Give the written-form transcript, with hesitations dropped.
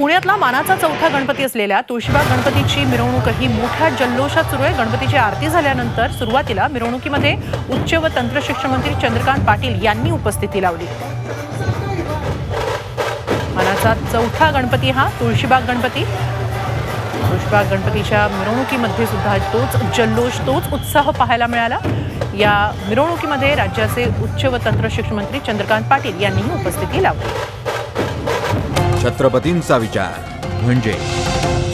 पुण्यातला मानाचा चौथा गणपती असलेल्या तुळशीबाग गणपतीची मिरवणूकही मोठ्या जल्लोषात सुरू आहे। गणपतीची आरती झाल्यानंतर सुरुवातीला मिरवणुकीमध्ये उच्च व तंत्र शिक्षण मंत्री चंद्रकांत पाटील यांनी उपस्थिती लावली। मानाचा चौथा गणपती हा तुळशीबाग गणपती। तुळशीबाग गणपतीच्या मिरवणुकीमध्ये सुद्धा तोच जल्लोष, तोच उत्साह पाहायला मिळाला। या मिरवणुकीमध्ये राज्याचे उच्च व तंत्र शिक्षण मंत्री चंद्रकांत पाटील यांनीही उपस्थिती लावली। छत्रपतींचा विचार म्हणजे